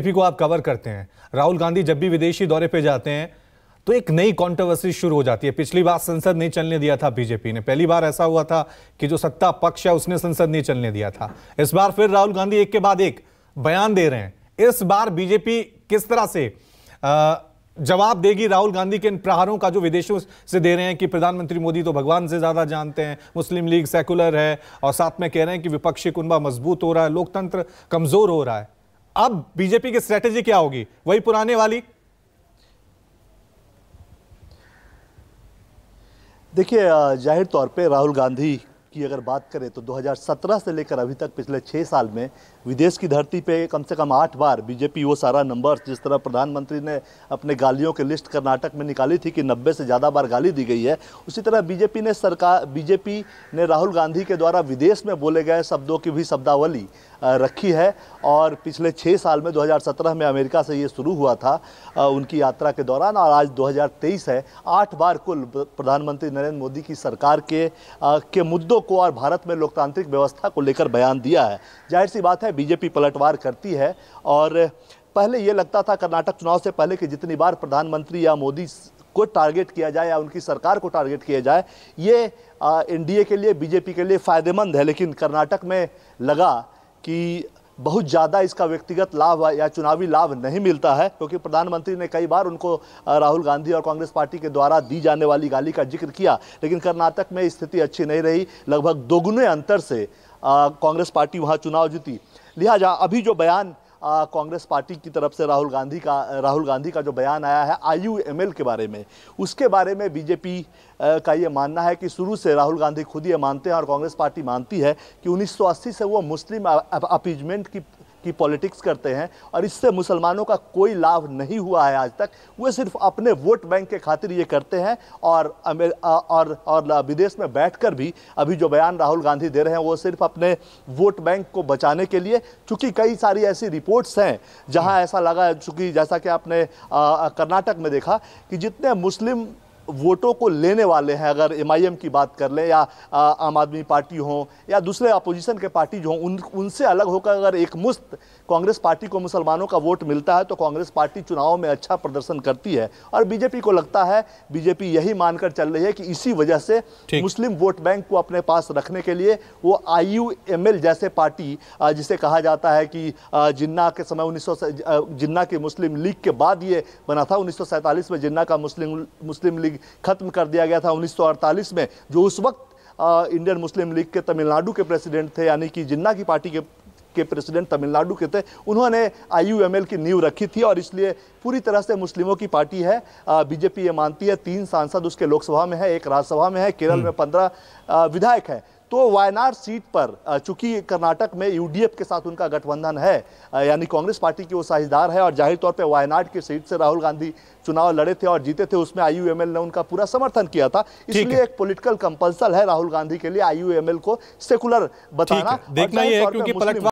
BJP को आप cover करते हैं, राहुल गांधी जब भी विदेशी दौरे पे जाते हैं तो एक नई कंट्रोवर्सी शुरू हो जाती है। पिछली बार संसद नहीं चलने दिया था बीजेपी ने, पहली बार ऐसा हुआ था कि जो सत्ता पक्ष है उसने संसद नहीं चलने दिया था। इस बार फिर राहुल गांधी एक के बाद एक बयान दे रहे हैं। इस बार बीजेपी किस तरह से जवाब देगी राहुल गांधी के इन प्रहारों का जो विदेशों से दे रहे हैं कि प्रधानमंत्री मोदी तो भगवान से ज़्यादा जानते हैं, मुस्लिम लीग सेकुलर है और साथ में कह रहे हैं कि विपक्षी कुनबा मजबूत हो रहा है, लोकतंत्र कमज़ोर हो रहा है। अब बीजेपी की स्ट्रैटेजी क्या होगी, वही पुराने वाली? देखिए, जाहिर तौर पे राहुल गांधी की अगर बात करें तो 2017 से लेकर अभी तक पिछले 6 साल में विदेश की धरती पे कम से कम 8 बार बीजेपी वो सारा नंबर्स, जिस तरह प्रधानमंत्री ने अपने गालियों की लिस्ट कर्नाटक में निकाली थी कि 90 से ज़्यादा बार गाली दी गई है, उसी तरह बीजेपी ने राहुल गांधी के द्वारा विदेश में बोले गए शब्दों की भी शब्दावली रखी है। और पिछले 6 साल में 2017 में अमेरिका से ये शुरू हुआ था उनकी यात्रा के दौरान, और आज 2023 है। 8 बार कुल प्रधानमंत्री नरेंद्र मोदी की सरकार के मुद्दों को और भारत में लोकतांत्रिक व्यवस्था को लेकर बयान दिया है। जाहिर सी बात है बीजेपी पलटवार करती है। और पहले ये लगता था कर्नाटक चुनाव से पहले कि जितनी बार प्रधानमंत्री या मोदी को टारगेट किया जाए या उनकी सरकार को टारगेट किया जाए, ये एनडीए के लिए बीजेपी के लिए फ़ायदेमंद है। लेकिन कर्नाटक में लगा कि बहुत ज़्यादा इसका व्यक्तिगत लाभ या चुनावी लाभ नहीं मिलता है, क्योंकि प्रधानमंत्री ने कई बार उनको राहुल गांधी और कांग्रेस पार्टी के द्वारा दी जाने वाली गाली का जिक्र किया। लेकिन कर्नाटक में स्थिति अच्छी नहीं रही, लगभग दोगुने अंतर से कांग्रेस पार्टी वहां चुनाव जीती। लिहाजा अभी जो बयान कांग्रेस पार्टी की तरफ से राहुल गांधी का जो बयान आया है आईयूएमएल के बारे में, उसके बारे में बीजेपी का ये मानना है कि शुरू से राहुल गांधी खुद ये मानते हैं और कांग्रेस पार्टी मानती है कि 1980 से वो मुस्लिम अपीजमेंट की पॉलिटिक्स करते हैं और इससे मुसलमानों का कोई लाभ नहीं हुआ है आज तक। वे सिर्फ अपने वोट बैंक के खातिर ये करते हैं। और विदेश में बैठकर भी अभी जो बयान राहुल गांधी दे रहे हैं वो सिर्फ अपने वोट बैंक को बचाने के लिए, चूँकि कई सारी ऐसी रिपोर्ट्स हैं जहां ऐसा लगा, चूँकि जैसा कि आपने कर्नाटक में देखा कि जितने मुस्लिम वोटों को लेने वाले हैं, अगर एमआईएम की बात कर लें या आम आदमी पार्टी हो या दूसरे अपोजिशन के पार्टी जो हों, उनसे अलग होकर अगर एक मुस्त कांग्रेस पार्टी को मुसलमानों का वोट मिलता है तो कांग्रेस पार्टी चुनाव में अच्छा प्रदर्शन करती है। और बीजेपी को लगता है, बीजेपी यही मानकर चल रही है कि इसी वजह से मुस्लिम वोट बैंक को अपने पास रखने के लिए वो आईयूएमएल जैसे पार्टी, जिसे कहा जाता है कि जिन्ना के समय जिन्ना की मुस्लिम लीग के बाद ये बना था। 1947 में जिन्ना का मुस्लिम लीग खत्म कर दिया गया था। 1948 में जो उस वक्त इंडियन मुस्लिम लीग के तमिलनाडु के प्रेसिडेंट थे, यानी कि जिन्ना की पार्टी के प्रेसिडेंट तमिलनाडु के थे, उन्होंने आईयूएमएल की नींव रखी थी और इसलिए पूरी तरह से मुस्लिमों की पार्टी है। बीजेपी ये मानती है। 3 सांसद उसके लोकसभा में है, 1 राज्यसभा में है, केरल में 15 विधायक हैं। तो वायनाड सीट पर, चूंकि कर्नाटक में यूडीएफ के साथ उनका गठबंधन है, यानी कांग्रेस पार्टी की वो साझेदार है, और जाहिर तौर पे वायनाड की सीट से राहुल गांधी चुनाव लड़े थे और जीते थे, उसमें आईयूएमएल ने उनका पूरा समर्थन किया था। इसलिए एक पॉलिटिकल कंपल्सन है राहुल गांधी के लिए आईयूएमएल को सेकुलर बताना।